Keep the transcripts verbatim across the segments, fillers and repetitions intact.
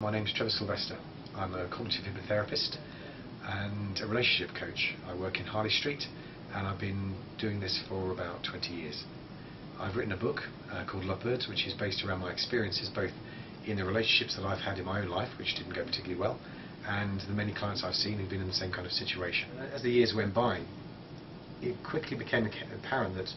My name is Trevor Silvester. I'm a cognitive hypnotherapist and a relationship coach. I work in Harley Street and I've been doing this for about twenty years. I've written a book uh, called Lovebirds, which is based around my experiences both in the relationships that I've had in my own life, which didn't go particularly well, and the many clients I've seen who've been in the same kind of situation. As the years went by, it quickly became apparent that,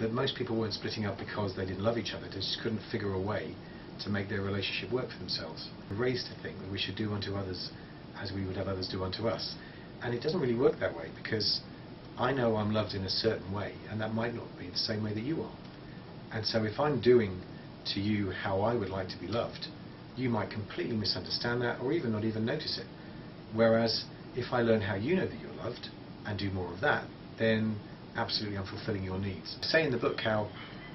that most people weren't splitting up because they didn't love each other. They just couldn't figure a way to make their relationship work for themselves. We're raised to think that we should do unto others as we would have others do unto us. And it doesn't really work that way, because I know I'm loved in a certain way, and that might not be the same way that you are. And so if I'm doing to you how I would like to be loved, you might completely misunderstand that or even not even notice it. Whereas if I learn how you know that you're loved and do more of that, then absolutely I'm fulfilling your needs. I say in the book how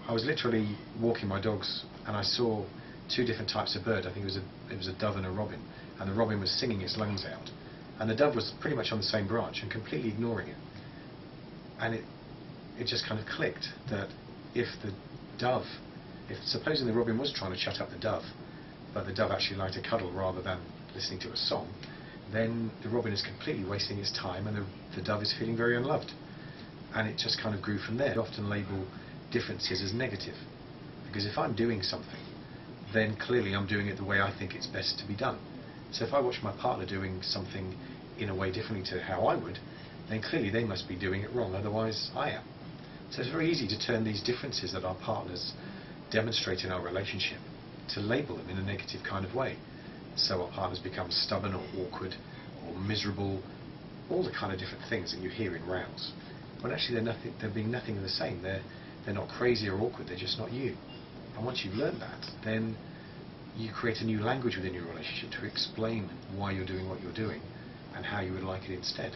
I was literally walking my dogs and I saw two different types of bird. I think it was a, it was a dove and a robin, and the robin was singing its lungs out, and the dove was pretty much on the same branch and completely ignoring it. And it, it just kind of clicked that if the dove, if supposing the robin was trying to shut up the dove, but the dove actually liked a cuddle rather than listening to a song, then the robin is completely wasting its time and the, the dove is feeling very unloved. And it just kind of grew from there. We often label differences as negative, because if I'm doing something, then clearly I'm doing it the way I think it's best to be done. So if I watch my partner doing something in a way differently to how I would, then clearly they must be doing it wrong, otherwise I am. So it's very easy to turn these differences that our partners demonstrate in our relationship to label them in a negative kind of way. So our partners become stubborn or awkward or miserable, all the kind of different things that you hear in rows. When actually they're, nothing, they're being nothing of the same. They're, they're not crazy or awkward, they're just not you. And once you've learned that, then you create a new language within your relationship to explain why you're doing what you're doing and how you would like it instead.